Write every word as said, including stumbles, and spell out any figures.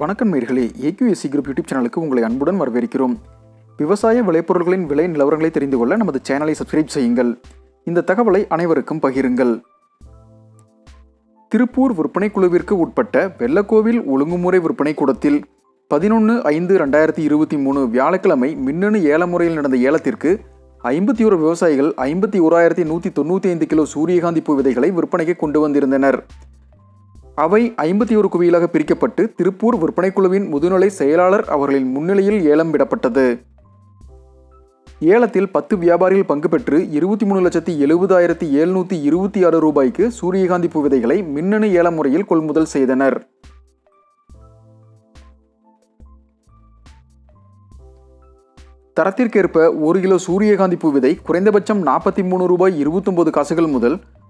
வணக்கம் நேயர்களே, A Q S Group YouTube சேனலுக்கு உங்களை அன்புடன் வரவேற்கிறோம். விவசாய விளைபொருட்களின் விலை நிலவரங்களை தெரிந்து கொள்ள நமது சேனலை சப்ஸ்கிரைப் செய்யுங்கள். இந்த தகவலை அனைவருக்கும் பகிருங்கள். திருப்பூர் விற்பனை குழுவிற்கு உட்பட்ட வெள்ளக்கோவில் ஒழுங்குமுறை விற்பனை கூடத்தில் பதினொன்று ஐந்து ரெண்டாயிரத்தி இருபத்தி மூணு வியாழக்கிழமை மின்னணு ஏல முறையில் நடந்த ஏலத்திற்கு ஐம்பத்தி ஒரு விவசாயிகள் ஐம்பத்தி ஓராயிரத்தி நூற்றி தொண்ணூற்றி ஐந்து கிலோ சூரியகாந்தி பூ விதைகளை விற்பனைக்கு கொண்டு வந்திருந்தனர். அவை ஐம்பத்தி ஒரு குவியலாக பிரிக்கப்பட்டு திருப்பூர் விற்பனைக்குழுவின் முதுநிலை செயலாளர் அவர்களின் முன்னிலையில் ஏலம் விடப்பட்டது. ஏலத்தில் பத்து வியாபாரிகள் பங்கு பெற்று இருபத்தி மூணு லட்சத்தி எழுபதாயிரத்தி எழுநூற்றி இருபத்தி ஆறு ரூபாய்க்கு சூரியகாந்தி பூ விதைகளை மின்னணு ஏல முறையில் கொள்முதல் செய்தனர். தரத்திற்கேற்ப ஒரு கிலோ சூரியகாந்தி பூ விதை குறைந்தபட்சம் நாற்பத்தி மூணு ரூபாய் இருபத்தொன்பது காசுகள் முதல்